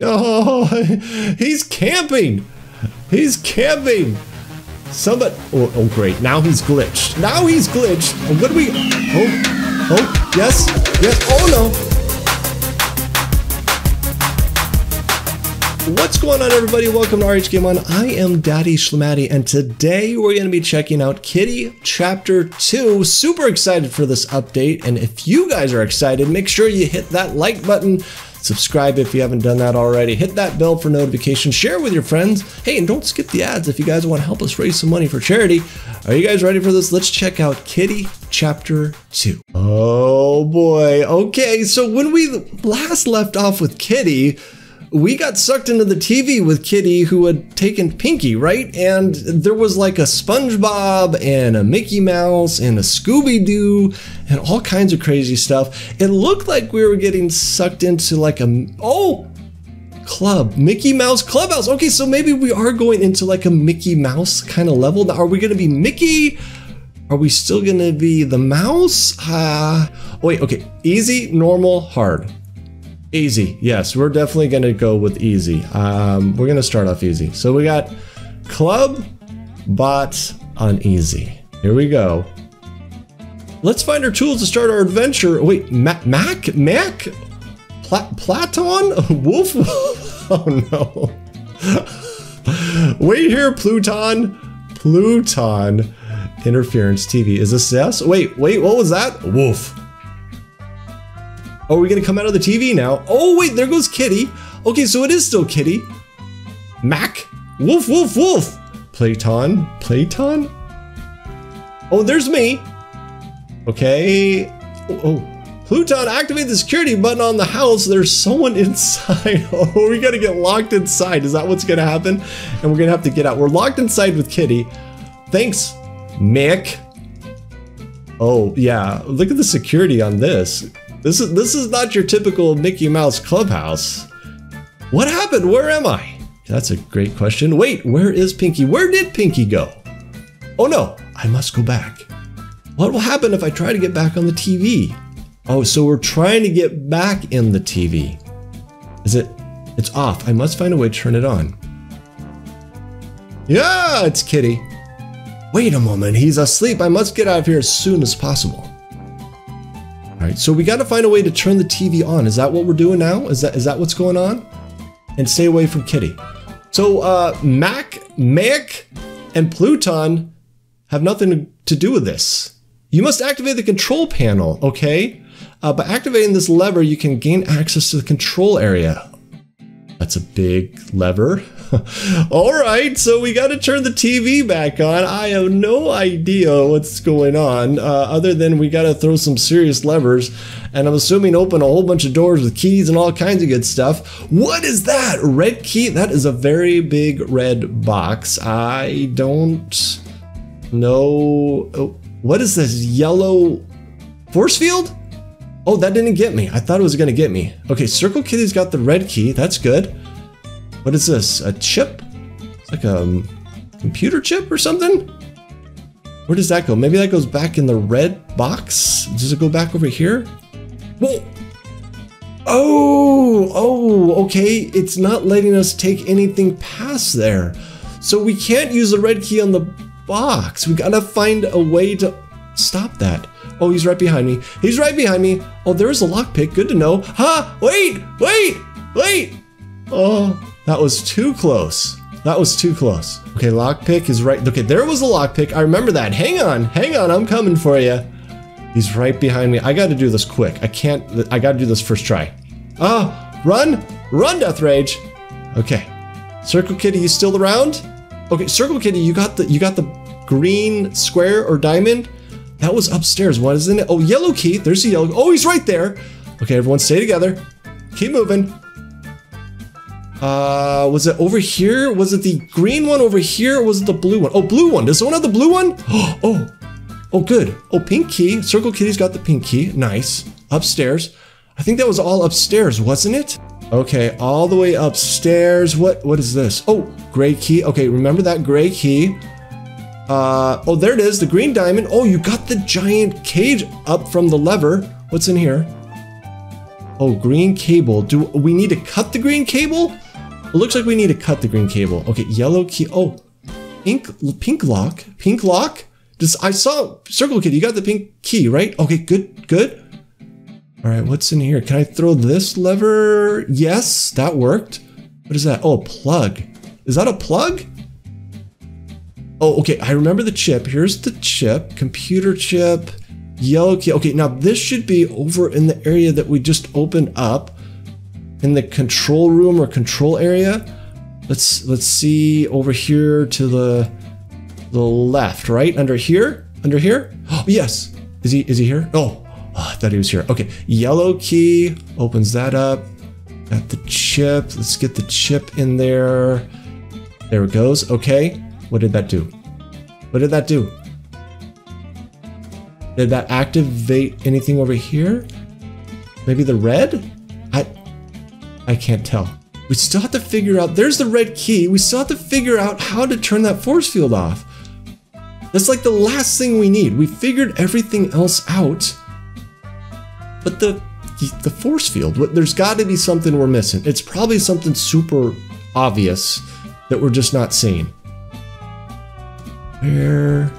Oh, he's camping. He's camping. Somebody. Oh, oh, great. Now he's glitched. Now he's glitched. Oh, what do we? Oh, oh, yes, yes. Oh no. What's going on, everybody? Welcome to RH Game On. I am Daddy Schlamatti, and today we're going to be checking out Kitty Chapter 2. Super excited for this update, and if you guys are excited, make sure you hit that like button. Subscribe if you haven't done that already. Hit that bell for notifications. Share with your friends. Hey, and don't skip the ads if you guys want to help us raise some money for charity. Are you guys ready for this? Let's check out Kitty Chapter 2. Oh boy. Okay, so when we last left off with Kitty, we got sucked into the TV with Kitty, who had taken Pinky, right? And there was like a SpongeBob and a Mickey Mouse and a Scooby-Doo and all kinds of crazy stuff. It looked like we were getting sucked into like a, oh, club, Mickey Mouse Clubhouse. Okay, so maybe we are going into like a Mickey Mouse kind of level. Now, are we going to be Mickey? Are we still going to be the mouse? Wait, okay. Easy, normal, hard. Easy, yes, we're definitely gonna go with easy. We're gonna start off easy. So we got club, bot, uneasy. Here we go. Let's find our tools to start our adventure. Wait, Mac? Platon? Wolf? Oh no. Wait here, Pluton. Pluton. Interference TV. Is this yes? Wait, what was that? Wolf. Are we gonna come out of the TV now? Oh wait, there goes Kitty. Okay, so it is still Kitty. Mac, woof, woof, woof. Playton? Oh, there's me. Okay. Oh, Pluton, activate the security button on the house. There's someone inside. Oh, we gotta get locked inside. Is that what's gonna happen? And we're gonna have to get out. We're locked inside with Kitty. Thanks, Mick. Oh yeah, look at the security on this. This is not your typical Mickey Mouse Clubhouse. What happened? Where am I? That's a great question. Wait, where is Pinky? Where did Pinky go? Oh no, I must go back. What will happen if I try to get back on the TV? Oh, so we're trying to get back in the TV. It's off. I must find a way to turn it on. Yeah, it's Kitty. Wait a moment, he's asleep. I must get out of here as soon as possible. All right, so we got to find a way to turn the TV on. Is that what we're doing now? Is that what's going on? And stay away from Kitty. So Mac, and Pluton have nothing to do with this. You must activate the control panel, okay? By activating this lever, you can gain access to the control area. That's a big lever. All right, so we got to turn the TV back on. I have no idea what's going on, other than we got to throw some serious levers, and I'm assuming open a whole bunch of doors with keys and all kinds of good stuff. What is that? Red key? That is a very big red box. I don't know. Oh, what is this yellow force field? Oh, that didn't get me. I thought it was gonna get me. Okay, Circle Kitty's got the red key. That's good. What is this? A chip? It's like a computer chip or something? Where does that go? Maybe that goes back in the red box? Does it go back over here? Whoa! Oh, okay. It's not letting us take anything past there. So we can't use the red key on the box. We gotta find a way to stop that. Oh, he's right behind me. He's right behind me. Oh, there's a lockpick. Good to know. Huh? Wait. Oh, that was too close. Okay, lockpick is right. Okay, there was a lockpick. I remember that. Hang on. I'm coming for you. He's right behind me. I got to do this quick. I got to do this first try. Ah, run, Death Rage. Okay. Circle Kitty, you still around? Okay, Circle Kitty, you got the green square or diamond. That was upstairs, wasn't it? Oh, yellow key. There's the yellow. Oh, he's right there. Okay, everyone stay together. Keep moving. Was it over here? Was it the green one over here? Or was it the blue one? Oh, blue one. Does someone have the blue one? Oh, good. Oh, pink key. Circle Kitty's got the pink key. Nice. Upstairs. I think that was all upstairs, wasn't it? Okay, all the way upstairs. What is this? Oh, gray key. Okay, remember that gray key. Oh, there it is, the green diamond. Oh, you got the giant cage up from the lever. What's in here? Oh, green cable. Do we need to cut the green cable? It looks like we need to cut the green cable. Okay, yellow key. Oh, pink lock. Pink lock? I saw Circle Kitty. You got the pink key, right? Okay, good, good. All right, what's in here? Can I throw this lever? Yes, that worked. What is that? Oh, a plug. Is that a plug? Oh, okay, I remember the chip. Here's the chip. Computer chip. Yellow key. Okay, now this should be over in the area that we just opened up. In the control room or control area. Let's see over here to the left, right? Under here? Under here? Oh, yes. Is he here? Oh, I thought he was here. Okay, yellow key opens that up. Got the chip. Let's get the chip in there. There it goes. Okay. What did that do? What did that do? Did that activate anything over here? Maybe the red? I can't tell. We still have to figure out, there's the red key. We still have to figure out how to turn that force field off. That's like the last thing we need. We figured everything else out, but the force field, there's gotta be something we're missing. It's probably something super obvious that we're just not seeing. Where?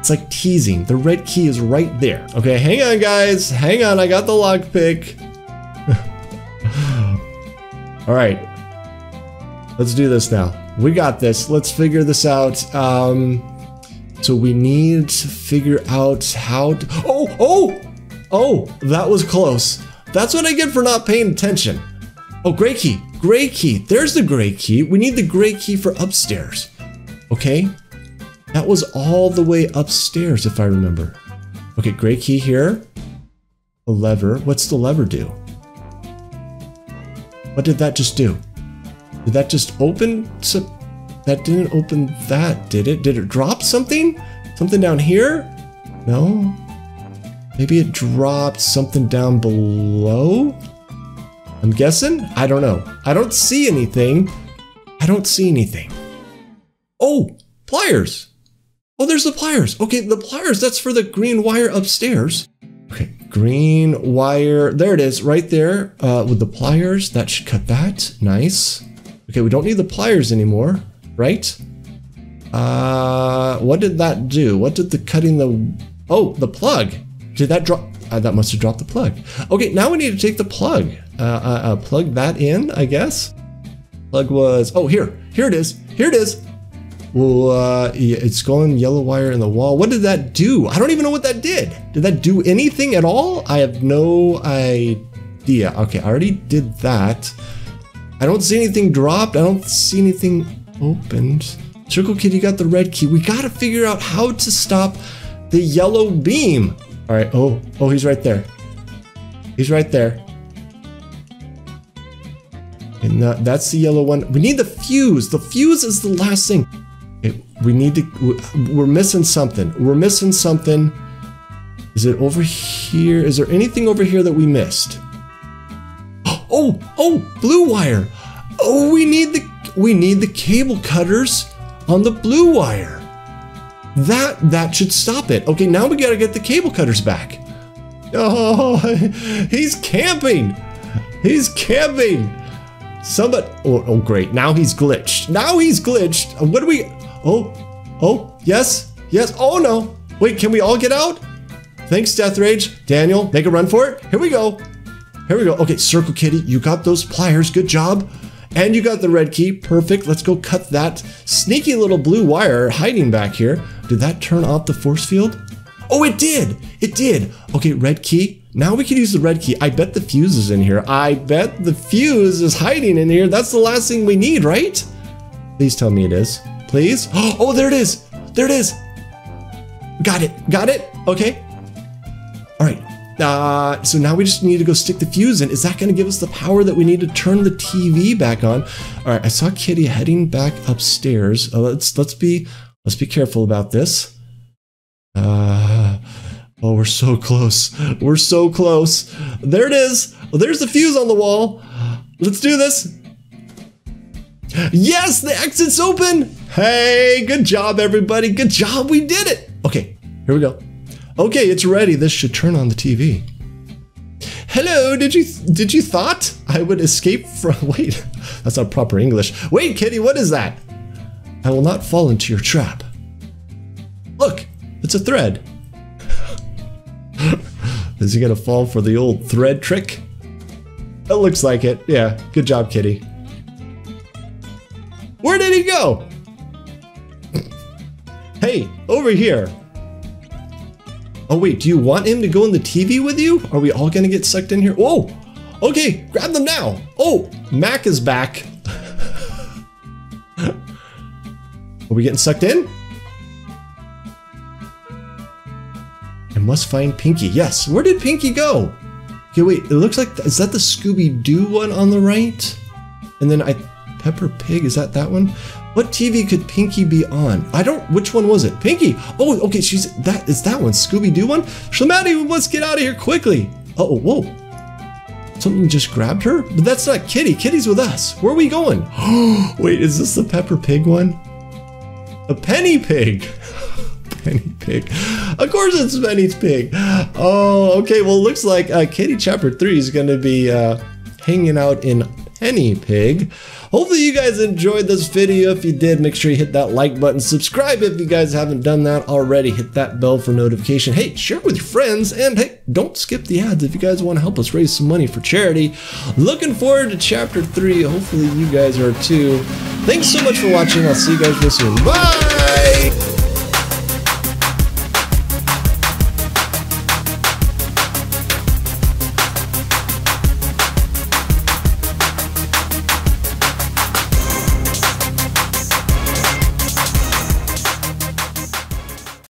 It's like teasing. The red key is right there. Okay, hang on, guys. Hang on. I got the lockpick. All right. Let's do this now. We got this. Let's figure this out. So we need to figure out how to. Oh, oh, oh, that was close. That's what I get for not paying attention. Oh, gray key. Gray key. There's the gray key. We need the gray key for upstairs. Okay, that was all the way upstairs, if I remember. Okay, gray key here. A lever. What's the lever do? What did that just do? Did that just open? That didn't open that, did it? Did it drop something? Something down here? No. Maybe it dropped something down below? I'm guessing? I don't know. I don't see anything. I don't see anything. Oh, pliers. Oh, there's the pliers. Okay, the pliers, that's for the green wire upstairs. Okay, green wire. There it is, right there with the pliers. That should cut that. Nice. Okay, we don't need the pliers anymore, right? What did that do? What did the cutting the... Oh, the plug. Did that drop? That must have dropped the plug. Okay, now we need to take the plug. Plug that in, I guess. Plug was... Oh, here. Here it is. Here it is. Well, it's going yellow wire in the wall. What did that do? I don't even know what that did. Did that do anything at all? I have no idea. Okay, I already did that. I don't see anything dropped. I don't see anything opened. Circle Kitty got the red key. We gotta figure out how to stop the yellow beam. All right, oh, oh, he's right there. He's right there. And that's the yellow one. We need the fuse. The fuse is the last thing. We need to, we're missing something. We're missing something. Is it over here? Is there anything over here that we missed? Oh, oh, blue wire. Oh, we need the cable cutters on the blue wire. That should stop it. Okay, now we gotta get the cable cutters back. Oh, he's camping. He's camping. Somebody, oh great, now he's glitched. Now he's glitched. What do we, oh, oh, yes, yes, oh no. Wait, can we all get out? Thanks, Death Rage. Daniel, make a run for it. Here we go. Here we go. Okay, Circle Kitty, you got those pliers, good job. And you got the red key, perfect. Let's go cut that sneaky little blue wire hiding back here. Did that turn off the force field? Oh, it did, it did. Okay, red key. Now we can use the red key. I bet the fuse is in here. I bet the fuse is hiding in here. That's the last thing we need, right? Please tell me it is. Please. Oh, there it is. There it is. Got it. Got it. Okay. All right. So now we just need to go stick the fuse in. Is that going to give us the power that we need to turn the TV back on? All right. I saw Kitty heading back upstairs. Let's be careful about this. Oh, we're so close. We're so close. There it is. There's the fuse on the wall. Let's do this. Yes, the exit's open. Hey, good job, everybody. Good job. We did it. Okay, here we go. Okay, it's ready. This should turn on the TV. Hello, did you thought I would escape from... Wait, that's not proper English. Wait, Kitty, what is that? I will not fall into your trap. Look, it's a thread. Is he gonna fall for the old thread trick? It looks like it. Yeah, good job, Kitty. Where did he go? Hey, over here. Oh wait, do you want him to go in the TV with you? Are we all gonna get sucked in here? Whoa! Okay, grab them now! Oh, Mac is back. Are we getting sucked in? I must find Pinky. Yes, where did Pinky go? Okay, wait, it looks like, is that the Scooby-Doo one on the right? And then Peppa Pig, is that one? What TV could Pinky be on? Which one was it? Pinky! Oh, okay, it's that one, Scooby-Doo one? Schlamatti, we must get out of here quickly! Uh-oh, whoa. Something just grabbed her? But that's not Kitty, Kitty's with us. Where are we going? Wait, is this the Peppa Pig one? A Penny Pig! Penny Pig. Of course it's Penny Pig! Oh, okay, well, looks like Kitty Chapter 3 is gonna be hanging out in Penny Pig. Hopefully you guys enjoyed this video. If you did, make sure you hit that like button. Subscribe if you guys haven't done that already. Hit that bell for notification. Hey, share it with your friends. And hey, don't skip the ads if you guys want to help us raise some money for charity. Looking forward to Chapter 3. Hopefully you guys are too. Thanks so much for watching. I'll see you guys real soon. Bye!